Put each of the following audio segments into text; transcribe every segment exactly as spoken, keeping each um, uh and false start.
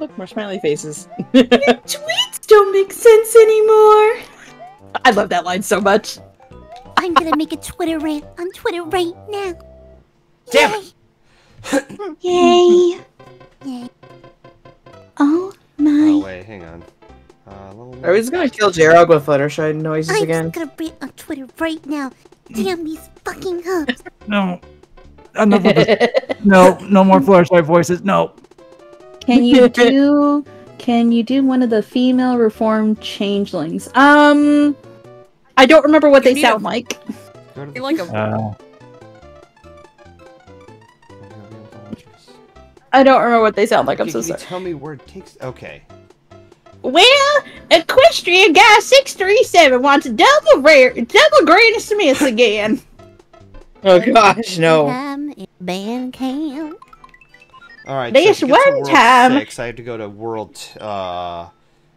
Look, more smiley faces. Tweets don't make sense anymore. I love that line so much. I'm gonna make a Twitter rant on Twitter right now. Damn it! Yay! Yay! Oh my! Oh wait, hang on. Uh, Are we just gonna kill J-Rog with Fluttershy noises I'm again? I'm gonna be on Twitter right now. Damn these fucking hubs! No, enough of this. No, no more Fluttershy voices. No. Can you do? Can you do one of the female reformed changelings? Um, I don't remember what you they sound a... like. You like a... uh... I don't remember what they sound like. I'm can so sorry. Tell me where it takes. Okay. Well, Equestria Guy six three seven wants double rare, double Granny Smith again. Oh gosh, no. All right. This so one time, six, I have to go to world uh,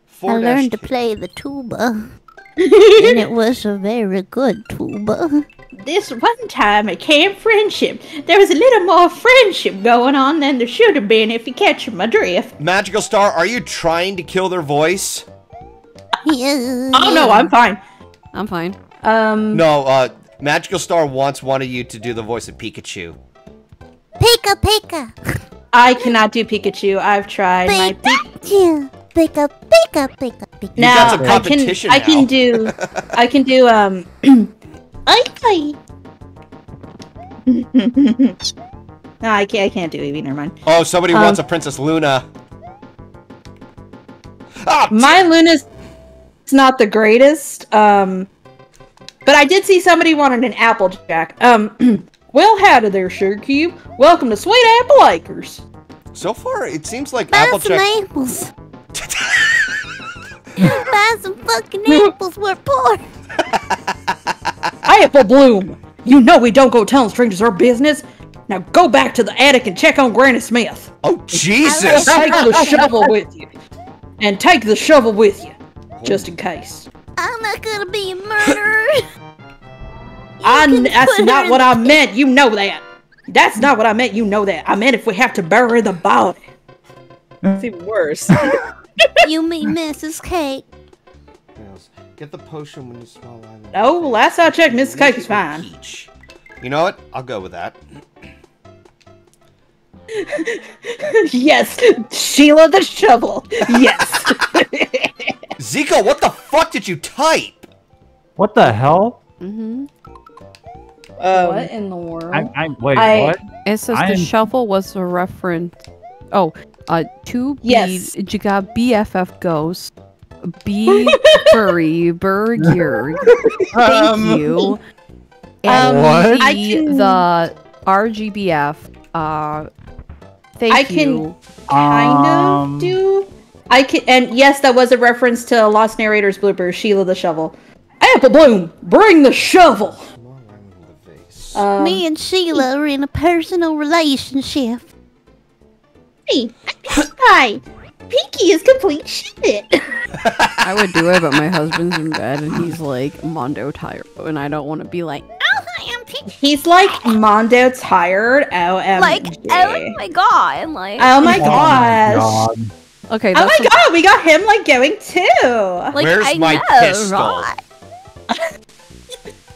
four. I learned to play the tuba, and it was a very good tuba. This one time at Camp Friendship, there was a little more friendship going on than there should have been if you catch my drift. Magical Star, are you trying to kill their voice? Yeah. Oh no, I'm fine. I'm fine. Um. No, uh, Magical Star once wanted you to do the voice of Pikachu. Pika Pika. I cannot do Pikachu. I've tried. Pikachu. My Pikachu. Pika Pika Pika Pika. Now you got some competition I can. Now. I can do. I can do. Um. I play. No, I can't. I can't do Eevee. Never mind. Oh, somebody um, wants a Princess Luna. Ah, my Luna's not the greatest. Um, but I did see somebody wanted an Applejack. Um, well, howdy there, Sugar Cube. Welcome to Sweet Apple Acres. So far, it seems like Buy Applejack. Some apples. Buy some fucking apples. We're poor. Apple Bloom! You know we don't go telling strangers our business! Now go back to the attic and check on Granny Smith! Oh, Jesus! Take the shovel with you! And take the shovel with you! Just in case. I'm not gonna be a murderer! I, that's not what I meant! You know that! That's not what I meant! You know that! I meant if we have to bury the body! It's even worse. You mean Missus Cake? Get the potion when you swallow it. Oh, last I checked, Missus Cake is fine. Peach. You know what? I'll go with that. Yes, Sheila the Shovel. Yes. Zico, what the fuck did you type? What the hell? Mm-hmm. Um, what in the world? I, I, wait, I, what? It says I'm... the shovel was a reference. Oh, uh, two. Yes. You got B F F Ghost. B Burry Burger. Thank um, you. And what? the R G B F. Uh, thank I you. I can kind um, of do. I can, and yes, that was a reference to Lost Narrator's blooper. Sheila the Shovel. Apple Bloom, bring the shovel. Um, Me and Sheila are in a personal relationship. Hey, hi. Pinky is complete shit. I would do it, but my husband's in bed and he's like Mondo Tired, and I don't want to be like, oh hi, I'm Pinky. He's like Mondo Tired. Oh, like oh my god, like oh my gosh. Okay. Oh my god, we got him like going too. Like, where's my pistol?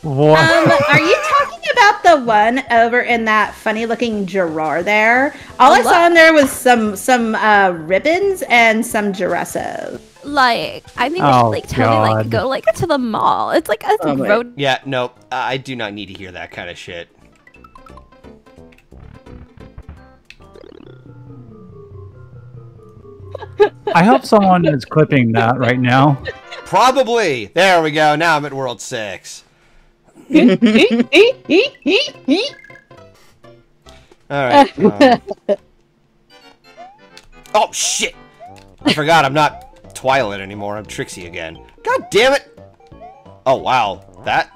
What? Um, are you talking about the one over in that funny-looking drawer there? All I saw in there was some some uh, ribbons and some dresses. Like, I think I should like totally like go like to the mall. It's like a oh, road. Yeah, no, I do not need to hear that kind of shit. I hope someone is clipping that right now. Probably. There we go. Now I'm at World Six. All right. Um. Oh shit! I forgot I'm not Twilight anymore. I'm Trixie again. God damn it! Oh wow, that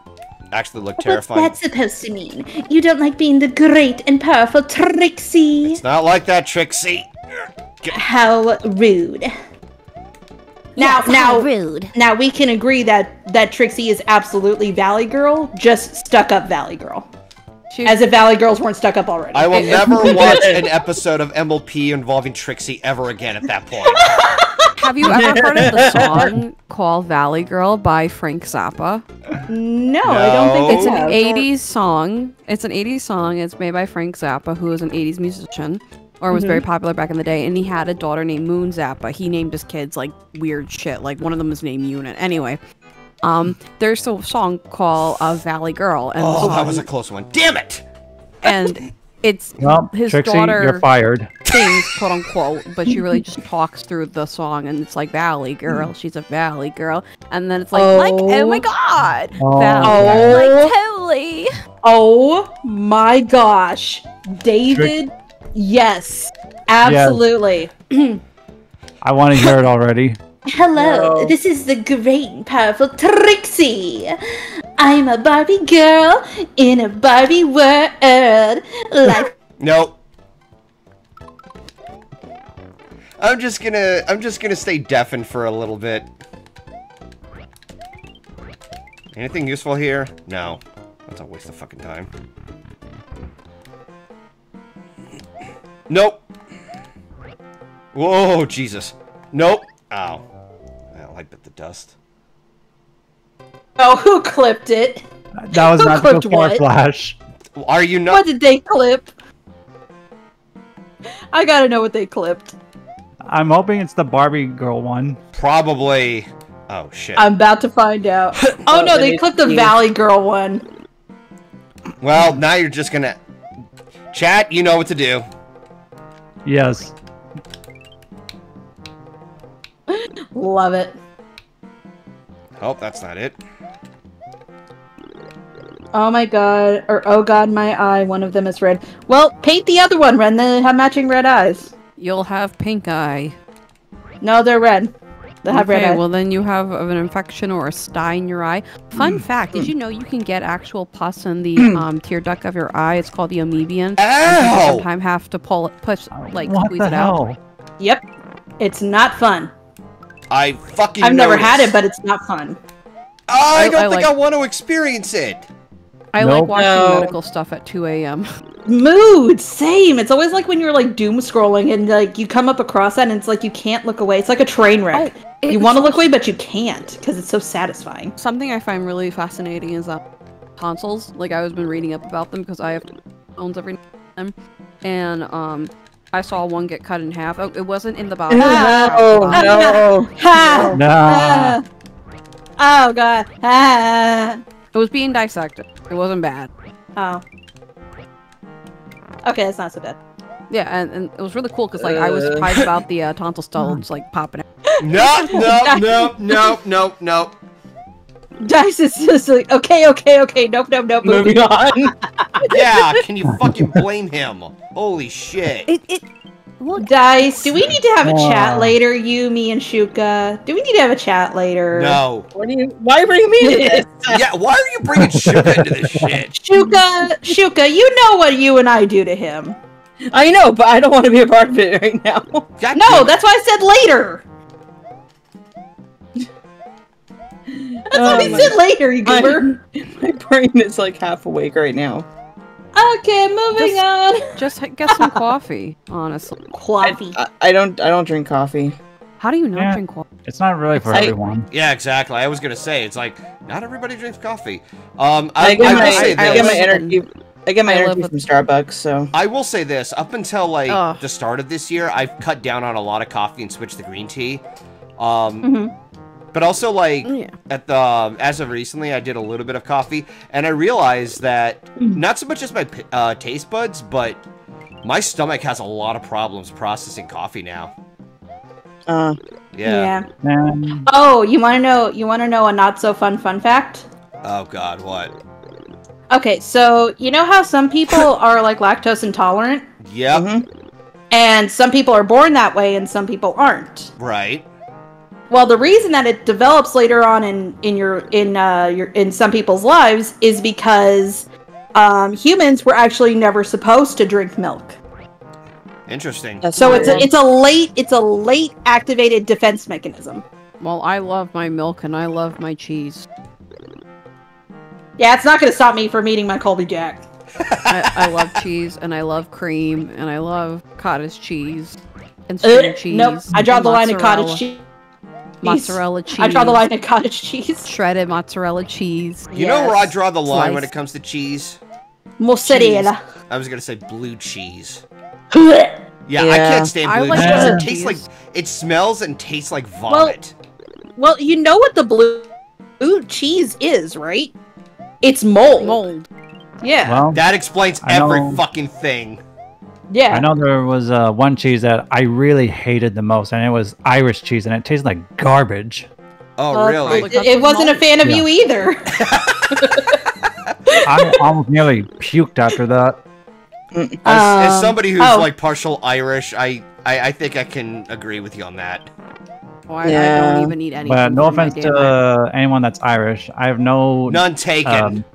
actually looked terrifying. What's that supposed to mean? You don't like being the great and powerful Trixie? It's not like that, Trixie. Get How rude! Now, yes, now, rude. now we can agree that that Trixie is absolutely Valley Girl, just stuck up Valley Girl. Shoot. As if Valley Girls weren't stuck up already. I will never watch an episode of M L P involving Trixie ever again at that point. Have you ever heard of the song called Valley Girl by Frank Zappa? No, no. I don't think it's an eighties song. It's an eighties song. It's made by Frank Zappa, who is an eighties musician. Or was mm-hmm. very popular back in the day, and he had a daughter named Moon Zappa. He named his kids like weird shit. Like one of them was named Unit. Anyway, um, there's a song called uh, "Valley Girl." And oh, that was a close one. Damn it! And it's well, his Trixie, daughter. You're fired. Things quote unquote, but she really just talks through the song, and it's like Valley Girl. Mm. She's a Valley Girl, and then it's like, oh, like, oh my god, oh, Valley, oh. like Kelly. Oh my gosh, David. Trick Yes, absolutely. Yes. I want to hear it already. Hello, Whoa. This is the great and powerful Trixie. I'm a Barbie girl in a Barbie world. Like nope. I'm just gonna, I'm just gonna stay deafened for a little bit. Anything useful here? No, that's a waste of fucking time. Nope. Whoa, Jesus. Nope. Ow. Well, I bit the dust. Oh, who clipped it? That was who not clipped before what? Flash. Are you not? What did they clip? I gotta know what they clipped. I'm hoping it's the Barbie girl one. Probably. Oh, shit. I'm about to find out. Oh, no, they clipped the Valley Girl one. Well, now you're just gonna... Chat, you know what to do. Yes. Love it. Oh, that's not it. Oh my god. Or oh god, my eye. One of them is red. Well, paint the other one, Ren. They have matching red eyes. You'll have pink eye. No, they're red. They have okay, red eye. Well, then you have an infection or a sty in your eye. Fun mm. fact, mm. did you know you can get actual pus in the um, tear duct of your eye? It's called the amoebian. Ow! You sometimes have to pull it, push, like, what squeeze it hell? Out. Yep. It's not fun. I fucking I've noticed. Never had it, but it's not fun. I, I don't I think like, I want to experience it. I nope. like watching no. medical stuff at two A M Mood, same. It's always like when you're like doom scrolling and like you come up across that and it's like you can't look away. It's like a train wreck. Oh. You want to look away, but you can't, because it's so satisfying. Something I find really fascinating is uh, tonsils. Like, I've been reading up about them, because I have tonsils every time. And, um, I saw one get cut in half. Oh, it wasn't in the bottom. Oh, no. No. No. No. Oh, God. Ah. It was being dissected. It wasn't bad. Oh. Okay, that's not so bad. Yeah, and, and it was really cool, because, like, uh. I was surprised about the uh, tonsil stones, like, popping out. No, no, no, no, no, no. Dice is just like, okay, okay, okay, nope, nope, nope, moving on. Yeah, can you fucking blame him? Holy shit. It, it, look, Dice, do we need to have a uh, chat later, you, me, and Shuka? Do we need to have a chat later? No. What do you, why bring me into this? Yeah, why are you bringing Shuka into this shit? Shuka, Shuka, you know what you and I do to him. I know, but I don't want to be a part of it right now. God no, that's why I said later. That's oh, what he said later, you goober. My, my brain is like half awake right now. Okay, moving just, on. Just get some coffee, honestly. Coffee. I, I, I don't. I don't drink coffee. How do you not yeah, drink coffee? It's not really for I, everyone. Yeah, exactly. I was gonna say it's like not everybody drinks coffee. Um, I, I, get, I, my, say I get my energy. I get my I energy from Starbucks. So I will say this: up until like oh. the start of this year, I've cut down on a lot of coffee and switched to green tea. Um. Mm-hmm. But also, like, yeah. at the um, as of recently, I did a little bit of coffee, and I realized that not so much as my uh, taste buds, but my stomach has a lot of problems processing coffee now. Uh, yeah. yeah. Um, oh, you want to know? You want to know a not so fun fun fact? Oh God, what? Okay, so you know how some people are like lactose intolerant? Yeah. Mm-hmm. And some people are born that way, and some people aren't. Right. Well, the reason that it develops later on in in your in uh your in some people's lives is because um, humans were actually never supposed to drink milk. Interesting. That's so it's a, it's a late it's a late activated defense mechanism. Well, I love my milk and I love my cheese. Yeah, it's not going to stop me from eating my Colby Jack. I, I love cheese, and I love cream, and I love cottage cheese, and string uh, cheese. Nope, I draw the line at cottage cheese. Mozzarella cheese. I draw the line at cottage cheese. Shredded mozzarella cheese. You yes. know where I draw the line Slice. when it comes to cheese? Mozzarella. Cheese. I was gonna say blue cheese. yeah, yeah, I can't stand blue like cheese. It tastes like it smells and tastes like vomit. Well, well, you know what the blue cheese is, right? It's mold. Mold. Yeah. Well, that explains I every know, fucking thing. Yeah. I know there was uh, one cheese that I really hated the most, and it was Irish cheese, and it tasted like garbage. Oh, uh, really? It, it wasn't a fan of yeah. you either. I almost nearly puked after that. As, um, as somebody who's oh. like partial Irish, I, I I think I can agree with you on that. Or I, yeah. I don't even eat anything. But no offense to uh, anyone that's Irish. I have no... None taken. Um,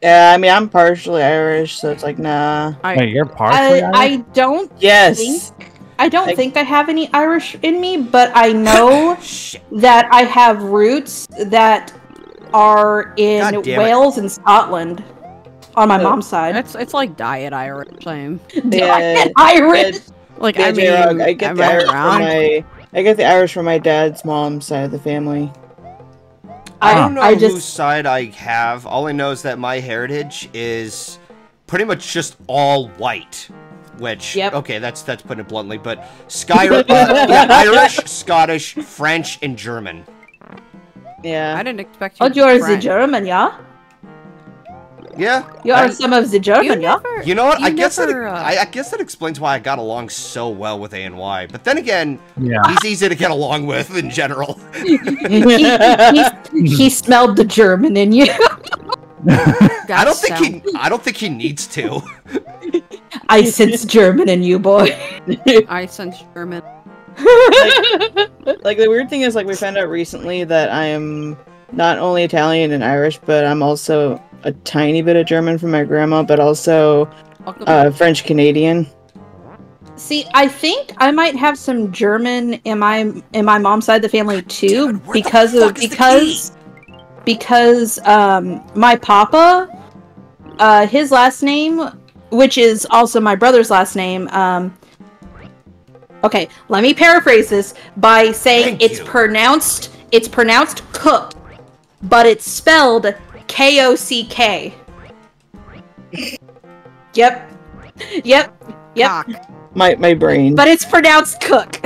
yeah, I mean, I'm partially Irish, so it's like, nah. I, Wait, you're partially I, Irish? I don't yes. think... I don't I, think I have any Irish in me, but I know that I have roots that are in Wales it. and Scotland on my oh. mom's side. It's, it's like diet Irish. Same. Diet Irish! Like, I mean, I get the Irish from my... I get the Irish from my dad's mom's side of the family. I don't know I just... whose side I have. All I know is that my heritage is pretty much just all white. Which, yep. okay, that's that's putting it bluntly, but Sky uh, yeah, Irish, Scottish, French, and German. Yeah. I didn't expect you oh, to Oh, you're the German, yeah? Yeah. You are I, some of the German, yeah? You know what? You I, never, guess that, uh, I, I guess that explains why I got along so well with A N Y. But then again, yeah. he's easy to get along with in general. he, he, he smelled the German in you. I don't think sound. he. I don't think he needs to. I sense German in you, boy. I sense German. Like, like the weird thing is, like we found out recently that I am not only Italian and Irish, but I'm also a tiny bit of German from my grandma, but also uh, French Canadian. See, I think I might have some German in my in my mom's side of the family too, Dude, because the of because because um, my papa, uh, his last name, which is also my brother's last name. Um, okay, let me paraphrase this by saying Thank it's you. pronounced it's pronounced Cook, but it's spelled K O C K. Yep. Yep. Yep. My, my brain. But it's pronounced Cook.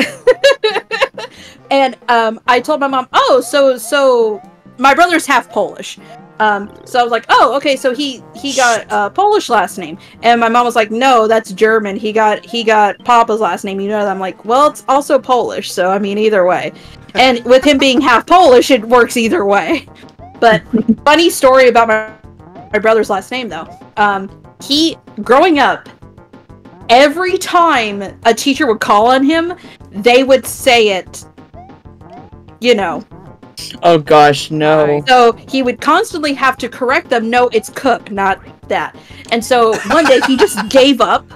And um, I told my mom, oh, so so my brother's half Polish. Um, so I was like, oh, okay, so he, he got a uh, Polish last name. And my mom was like, no, that's German. He got he got Papa's last name. You know, and I'm like, well, it's also Polish. So, I mean, either way. And with him being half Polish, it works either way. But funny story about my my brother's last name though. Um, he growing up, every time a teacher would call on him, they would say it. You know. Oh gosh, no. So he would constantly have to correct them. No, it's Cook, not that. And so one day he just gave up.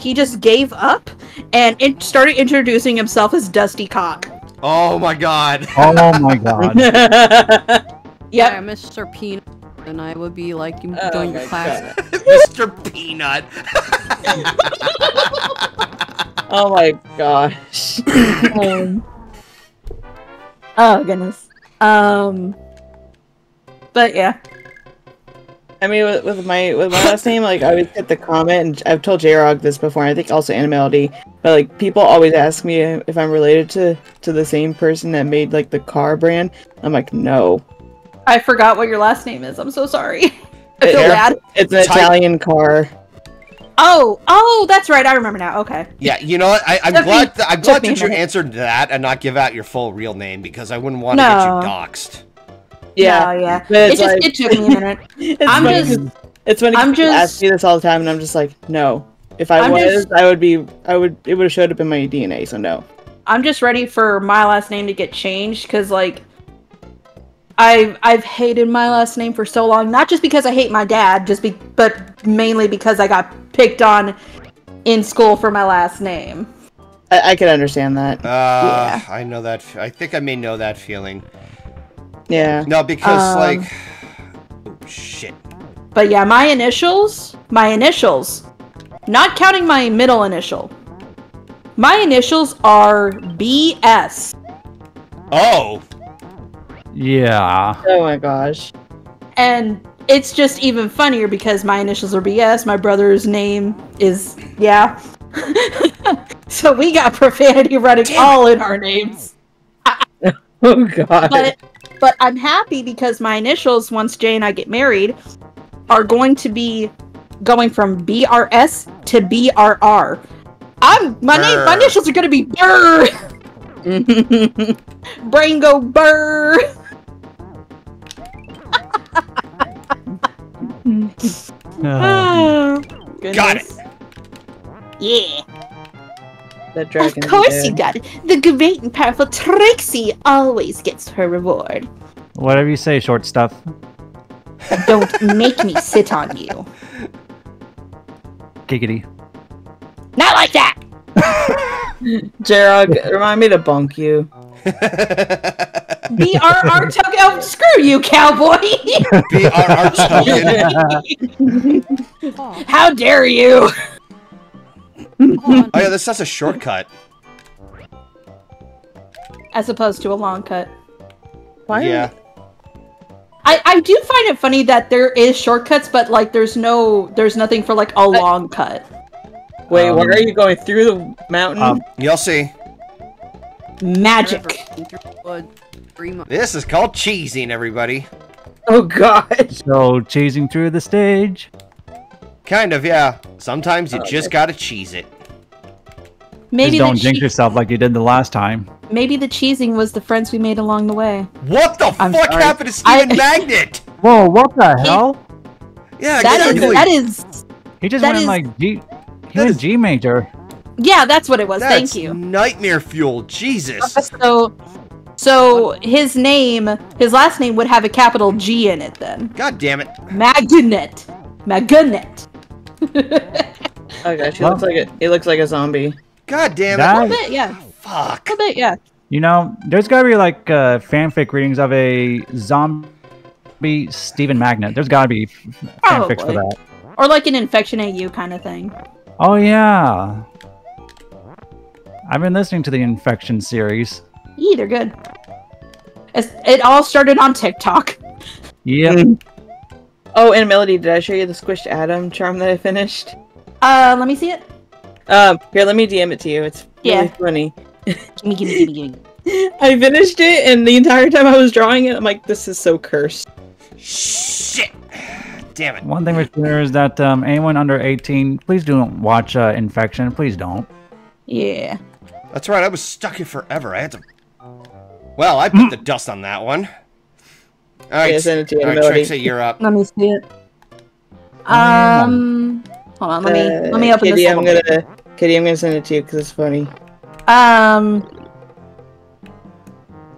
He just gave up and it started introducing himself as Dusty Cock. Oh my god. Oh my god. Yep. Yeah, Mister Peanut, and I would be like you oh, doing your class. Mister Peanut. Oh my gosh. um, oh goodness. Um. But yeah. I mean, with, with my with my last name, like I always hit the comment, and I've told J-Rog this before, and I think also Melody, but like people always ask me if I'm related to to the same person that made like the car brand. I'm like, no. I forgot what your last name is. I'm so sorry. I feel bad. It's an Italian car. Oh, oh, that's right. I remember now. Okay. Yeah, you know what? I, I'm glad. Th I'm glad that you answered that and not give out your full real name because I wouldn't want to get you doxxed. Yeah, no, yeah. It just it took me a minute. I'm just. It's when people ask me this all the time, and I'm just like, no. If I was, I would be. I would. It would have showed up in my D N A. So no. I'm just ready for my last name to get changed because like. I've, I've hated my last name for so long, not just because I hate my dad, just be, but mainly because I got picked on in school for my last name. I, I can understand that. Uh, yeah. I know that. I think I may know that feeling. Yeah. No, because um, like, oh shit. But yeah, my initials, my initials, not counting my middle initial, my initials are B S. Oh. Yeah. Oh my gosh. And it's just even funnier because my initials are B S. My brother's name is, yeah. So we got profanity running all in our names. Oh god. But, but I'm happy because my initials, once Jay and I get married, are going to be going from B R S to B R R. I'm, my, name, my initials are going to be Burr. Brango Burr. Oh, got it. Yeah. The dragon of course you got it. The great and powerful Trixie always gets her reward. Whatever you say, short stuff. Don't make me sit on you. Giggity. Not like that! J-Rog, remind me to bonk you. B R R token. Oh, screw you, cowboy! B R R token. How dare you! Oh yeah, this is a shortcut. As opposed to a long cut. Why? Yeah. I, I do find it funny that there is shortcuts, but like there's no there's nothing for like a long cut. Wait, um, where are you going? Through the mountain? Um, you'll see. Magic. This is called cheesing, everybody. Oh god. So cheesing through the stage. Kind of, yeah. Sometimes you oh, just okay. gotta cheese it. Maybe just don't jinx yourself like you did the last time. Maybe the cheesing was the friends we made along the way. What the I'm fuck sorry. happened to Steven I... Magnet? Whoa, what the hell? He... Yeah, that exactly. is that is. He just went is... in like G. He was is... G major. Yeah, that's what it was. That's Thank you. Nightmare fuel, Jesus. So, so his name, his last name would have a capital G in it then. God damn it. Magnet. Magnet. Oh gosh, he looks like it. He looks like a zombie. God damn it! That, a little bit, yeah. Fuck. A little bit, yeah. You know, there's gotta be like uh, fanfic readings of a zombie Steven Magnet. There's gotta be fanfics for that. Or like an Infection A U kind of thing. Oh yeah. I've been listening to the Infection series. Yee, they're good. It's, it all started on TikTok. Yeah. Oh, and Melody, did I show you the Squished Adam charm that I finished? Uh, let me see it. Um, here, let me D M it to you. It's really yeah. funny. gimme, gimme, gimme, gimme. I finished it, and the entire time I was drawing it, I'm like, this is so cursed. Shit! Damn it. One thing with there is that um, anyone under eighteen, please don't watch uh, Infection. Please don't. Yeah. That's right, I was stuck here forever. I had to... Well, I put mm. the dust on that one. All right, yeah, you, all right, Trixie, you're up. Let me see it. Um, hold on. Let me uh, let me open Kitty, this. I'm gonna, Kitty, I'm gonna send it to you because it's funny. Um,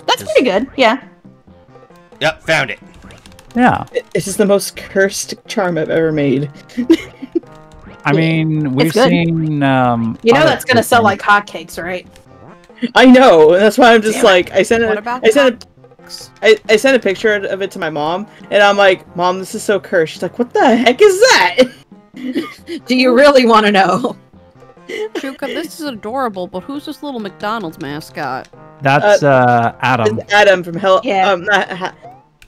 that's just, pretty good. Yeah. Yep, found it. Yeah. This is the most cursed charm I've ever made. I mean, we've seen. Um, you know that's gonna sell like hotcakes, right? I know. That's why I'm just Damn like it. I sent it. I sent it. I, I sent a picture of it to my mom, and I'm like, Mom, this is so cursed. She's like, what the heck is that? Do you really want to know? Shuka, this is adorable, but who's this little McDonald's mascot? That's, uh, uh Adam. It's Adam from Hell... Yeah. Um, not, ha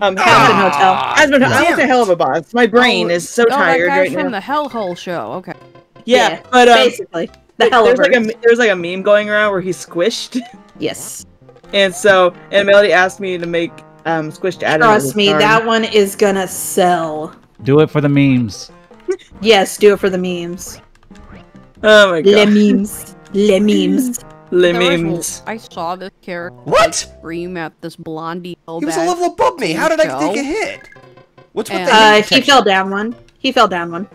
um ah, Hotel. Hotel. I'm a hell of a boss. My brain oh, is so oh, tired that right now. From the Hell Hole show, okay. Yeah, yeah but, um... basically. The hell there's, like a, there's, like, a meme going around where he's squished. Yes. And so, and Melody asked me to make um, Squished Adam. Trust me, charm. That one is gonna sell. Do it for the memes. Yes, do it for the memes. Oh my god. Le memes. Le memes. Le memes. I saw this character what? scream at this blondie. He was a level above me. How did I take a hit? What's with that? Uh, he fell down one. He fell down one.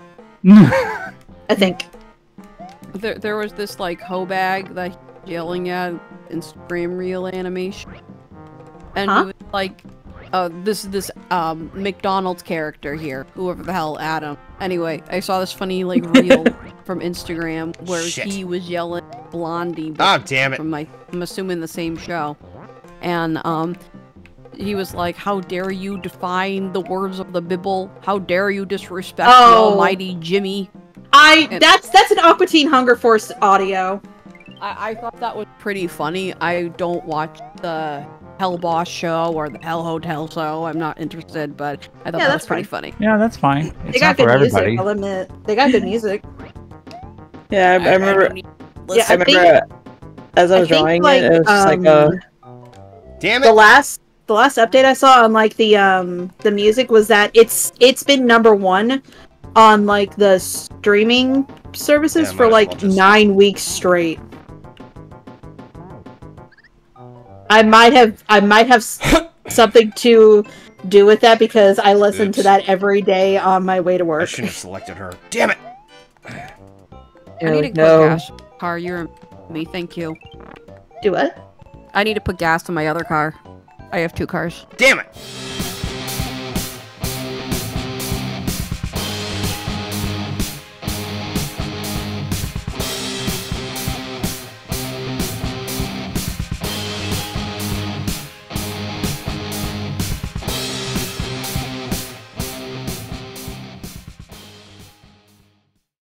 I think. There, there was this like hoe bag that he was yelling at. Instagram reel animation, and huh? was like, uh, this this um McDonald's character here, whoever the hell Adam. Anyway, I saw this funny like reel from Instagram where Shit. he was yelling Blondie. Oh damn it! From my, I'm assuming the same show, and um, he was like, how dare you define the words of the Bible? How dare you disrespect oh. almighty Jimmy? I- and that's- that's an Aqua Teen Hunger Force audio. I, I thought that was pretty funny. I don't watch the Hell Boss show or the Hell Hotel show. I'm not interested, but I thought yeah, that was pretty fine. funny. Yeah, that's fine. It's they got good music, everybody. I'll admit. They got good music. Yeah, I, I, I remember- I, yeah, I remember think, as I was I drawing like, it, it was just um, like a- Damn it! The last- the last update I saw on like the um the music was that it's it's been number one on like the streaming services yeah, for like well just... nine weeks straight. I might have I might have something to do with that because I listen Oops. to that every day on my way to work. I should have selected her. Damn it! I need to put gas in my car. You're me. Thank you. Do what? I need to put gas in my other car. I have two cars. Damn it!